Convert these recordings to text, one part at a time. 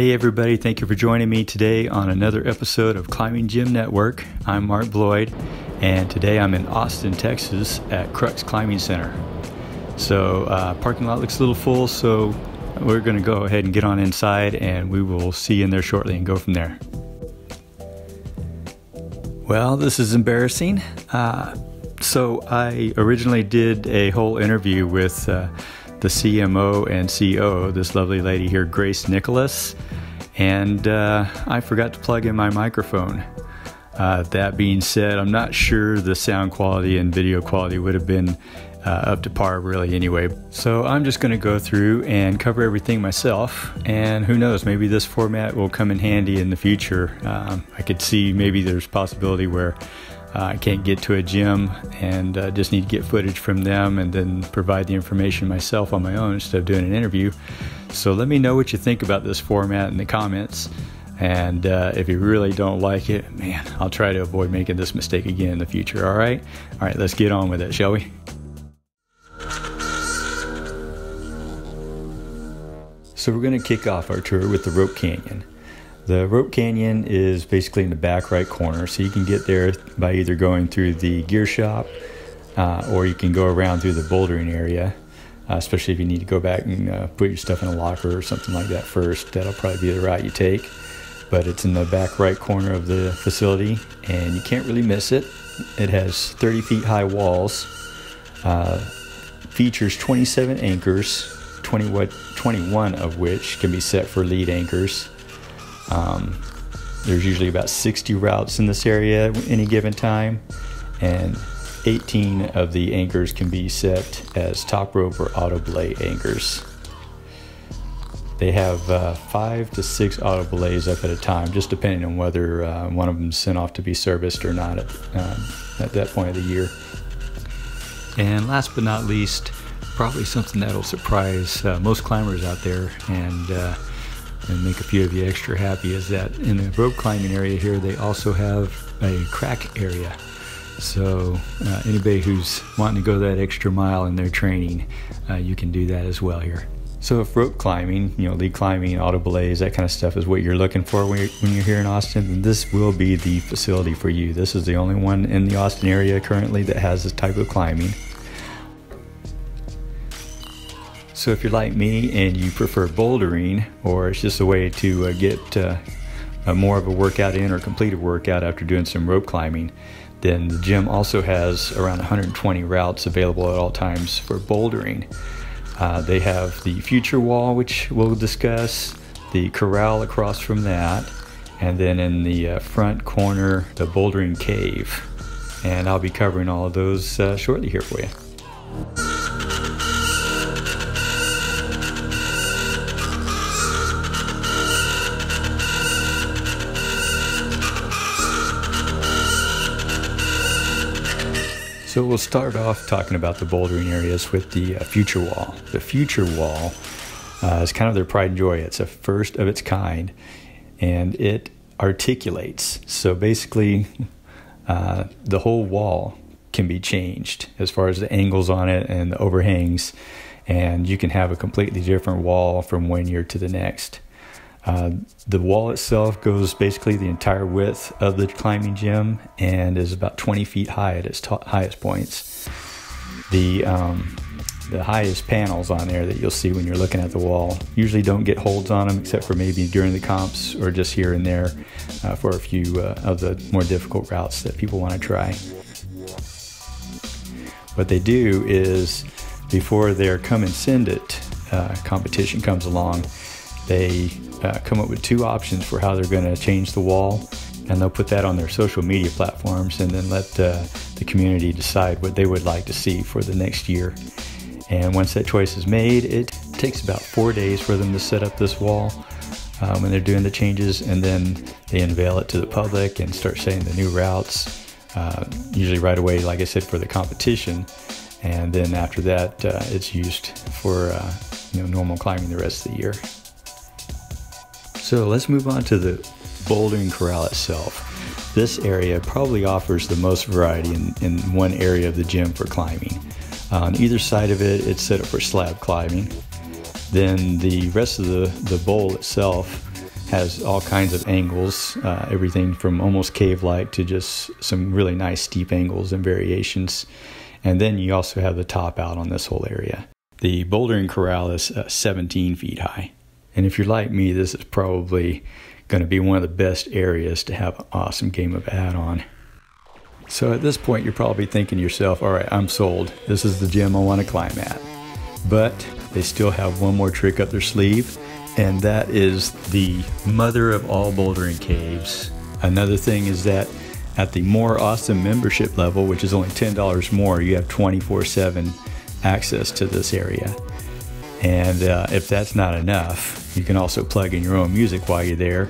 Hey everybody, thank you for joining me today on another episode of Climbing Gym Network. I'm Mark Bloyd, and today I'm in Austin, Texas at Crux Climbing Center. So parking lot looks a little full, so we're going to go ahead and get on inside and we will see you in there shortly and go from there. Well, this is embarrassing. So I originally did a whole interview with the CMO and CEO, this lovely lady here, Grace Nicholas, and I forgot to plug in my microphone. That being said, I'm not sure the sound quality and video quality would have been up to par really anyway. So I'm just going to go through and cover everything myself, and who knows, maybe this format will come in handy in the future. I could see maybe there's possibility where I can't get to a gym and just need to get footage from them and then provide the information myself on my own instead of doing an interview. So let me know what you think about this format in the comments. And if you really don't like it, man, I'll try to avoid making this mistake again in the future. All right? All right, let's get on with it, shall we? So we're going to kick off our tour with the Rope Canyon. The Rope Canyon is basically in the back right corner, so you can get there by either going through the gear shop or you can go around through the bouldering area, especially if you need to go back and put your stuff in a locker or something like that first. That'll probably be the route you take, but it's in the back right corner of the facility and you can't really miss it. It has 30 feet high walls, features 27 anchors, 21 of which can be set for lead anchors. There's usually about 60 routes in this area at any given time, and 18 of the anchors can be set as top rope or auto belay anchors. They have 5 to 6 auto belays up at a time, just depending on whether one of them's sent off to be serviced or not at that point of the year. And last but not least, probably something that'll surprise most climbers out there and make a few of you extra happy, is that in the rope climbing area here, they also have a crack area. So anybody who's wanting to go that extra mile in their training, you can do that as well here. So if rope climbing, you know, lead climbing, auto belays, that kind of stuff is what you're looking for when you're here in Austin, then this will be the facility for you. This is the only one in the Austin area currently that has this type of climbing. So if you're like me and you prefer bouldering, or it's just a way to get more of a workout in or complete a workout after doing some rope climbing, then the gym also has around 120 routes available at all times for bouldering. They have the Future Wall, which we'll discuss, the corral across from that, and then in the front corner, the Bouldering Cave. And I'll be covering all of those shortly here for you. So we'll start off talking about the bouldering areas with the Future Wall. The Future Wall is kind of their pride and joy. It's a first of its kind, and it articulates. So basically, the whole wall can be changed as far as the angles on it and the overhangs, and you can have a completely different wall from one year to the next. The wall itself goes basically the entire width of the climbing gym and is about 20 feet high at its highest points. The highest panels on there that you'll see when you're looking at the wall usually don't get holds on them, except for maybe during the comps or just here and there for a few of the more difficult routes that people want to try. What they do is, before their come and send it competition comes along, they come up with 2 options for how they're going to change the wall, and they'll put that on their social media platforms and then let the community decide what they would like to see for the next year. And once that choice is made, it takes about 4 days for them to set up this wall when they're doing the changes, and then they unveil it to the public and start setting the new routes, usually right away, like I said, for the competition. And then after that, it's used for normal climbing the rest of the year. So let's move on to the bouldering corral itself. This area probably offers the most variety in one area of the gym for climbing. On either side of it, it's set up for slab climbing. Then the rest of the bowl itself has all kinds of angles, everything from almost cave-like to just some really nice steep angles and variations. And then you also have the top out on this whole area. The bouldering corral is 17 feet high. And if you're like me, this is probably going to be one of the best areas to have an awesome game of add-on. So at this point, you're probably thinking to yourself, all right, I'm sold. This is the gym I want to climb at. But they still have one more trick up their sleeve, and that is the mother of all bouldering caves. Another thing is that at the more awesome membership level, which is only $10 more, you have 24/7 access to this area. And if that's not enough, you can also plug in your own music while you're there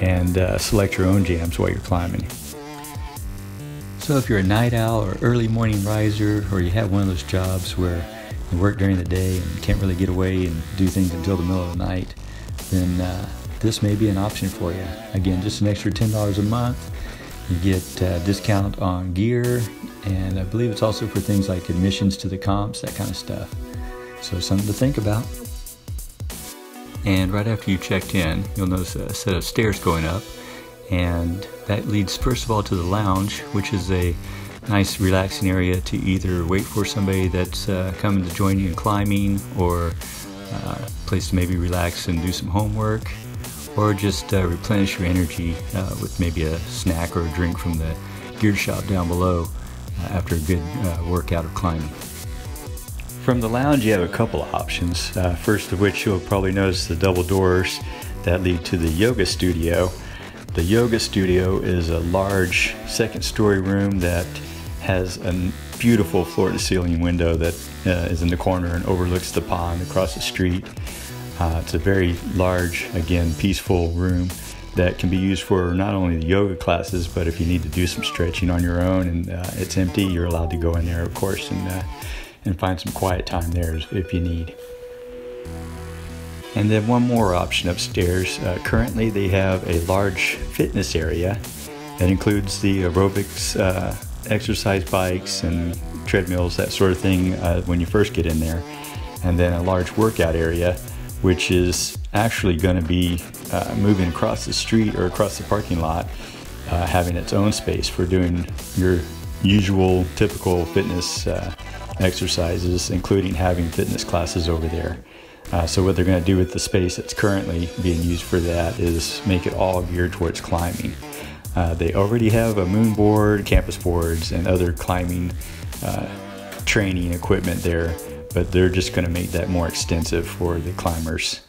and select your own jams while you're climbing. So if you're a night owl or early morning riser, or you have one of those jobs where you work during the day and can't really get away and do things until the middle of the night, then this may be an option for you. Again, just an extra $10 a month. You get a discount on gear, and I believe it's also for things like admissions to the comps, that kind of stuff. So something to think about. And right after you checked in, you'll notice a set of stairs going up, and that leads first of all to the lounge, which is a nice relaxing area to either wait for somebody that's coming to join you in climbing, or a place to maybe relax and do some homework, or just replenish your energy with maybe a snack or a drink from the gear shop down below after a good workout or climbing. From the lounge, you have a couple of options, first of which you'll probably notice the double doors that lead to the yoga studio. The yoga studio is a large second-story room that has a beautiful floor-to-ceiling window that is in the corner and overlooks the pond across the street. It's a very large, again, peaceful room that can be used for not only the yoga classes, but if you need to do some stretching on your own and it's empty, you're allowed to go in there, of course, and find some quiet time there if you need. And then one more option upstairs. Currently, they have a large fitness area that includes the aerobics, exercise bikes and treadmills, that sort of thing when you first get in there. And then a large workout area, which is actually going to be moving across the street or across the parking lot, having its own space for doing your usual typical fitness exercises, including having fitness classes over there. So what they're going to do with the space that's currently being used for that is make it all geared towards climbing. They already have a Moonboard, campus boards, and other climbing training equipment there, but they're just going to make that more extensive for the climbers.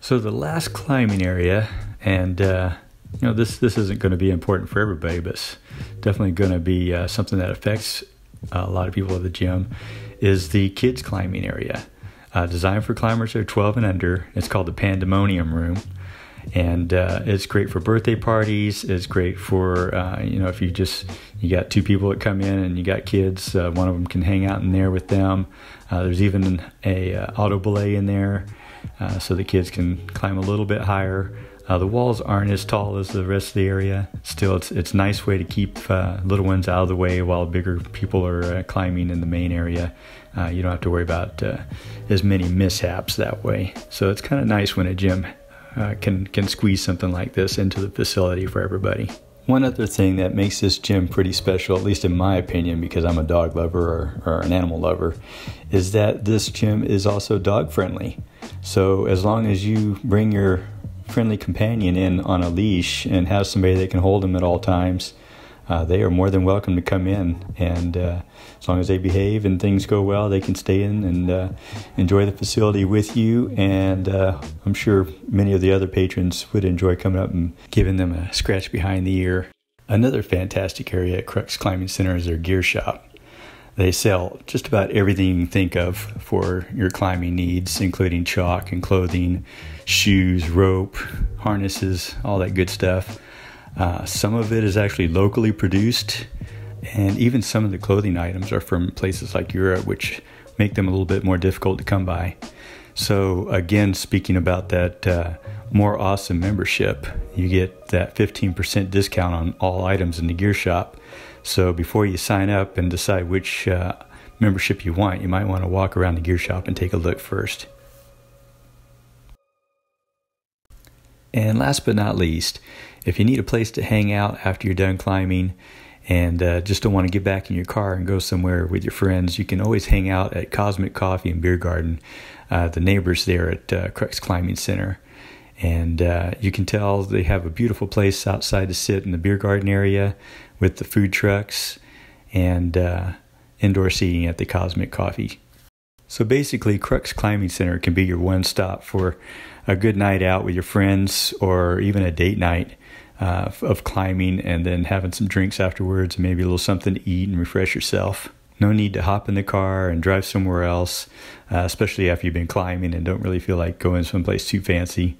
So the last climbing area, and you know, this isn't going to be important for everybody, but it's definitely going to be something that affects a lot of people at the gym, is the kids climbing area. Designed for climbers who are 12 and under. It's called the Pandemonium room, and it's great for birthday parties. It's great for you know, if you got two people that come in and you got kids, one of them can hang out in there with them. There's even a auto belay in there, so the kids can climb a little bit higher. The walls aren't as tall as the rest of the area. Still, it's a nice way to keep little ones out of the way while bigger people are climbing in the main area. You don't have to worry about as many mishaps that way. So it's kind of nice when a gym can squeeze something like this into the facility for everybody. One other thing that makes this gym pretty special, at least in my opinion, because I'm a dog lover or an animal lover, is that this gym is also dog friendly. So as long as you bring your friendly companion in on a leash and have somebody that can hold them at all times, they are more than welcome to come in, and as long as they behave and things go well, they can stay in and enjoy the facility with you. And I'm sure many of the other patrons would enjoy coming up and giving them a scratch behind the ear. Another fantastic area at Crux Climbing Center is their gear shop. They sell just about everything you can think of for your climbing needs, including chalk and clothing, shoes, rope, harnesses, all that good stuff. Some of it is actually locally produced, and even some of the clothing items are from places like Europe, which make them a little bit more difficult to come by. So again, speaking about that more awesome membership, you get that 15% discount on all items in the gear shop. So before you sign up and decide which membership you want, you might want to walk around the gear shop and take a look first. And last but not least, if you need a place to hang out after you're done climbing and just don't want to get back in your car and go somewhere with your friends, you can always hang out at Cosmic Coffee and Beer Garden, the neighbors there at Crux Climbing Center. And you can tell they have a beautiful place outside to sit in the beer garden area with the food trucks and indoor seating at the Cosmic Coffee. So basically, Crux Climbing Center can be your one stop for a good night out with your friends or even a date night of climbing, and then having some drinks afterwards, and maybe a little something to eat and refresh yourself. No need to hop in the car and drive somewhere else, especially after you've been climbing and don't really feel like going someplace too fancy.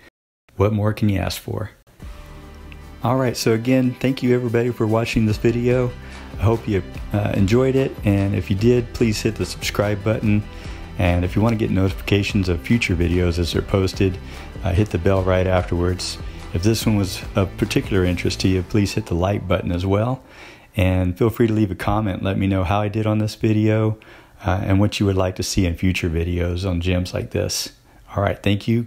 What more can you ask for? All right, so again, thank you everybody for watching this video. I hope you enjoyed it, and if you did, please hit the subscribe button. And if you want to get notifications of future videos as they're posted, hit the bell right afterwards. If this one was of particular interest to you, please hit the like button as well. And feel free to leave a comment. Let me know how I did on this video and what you would like to see in future videos on gyms like this. All right, thank you,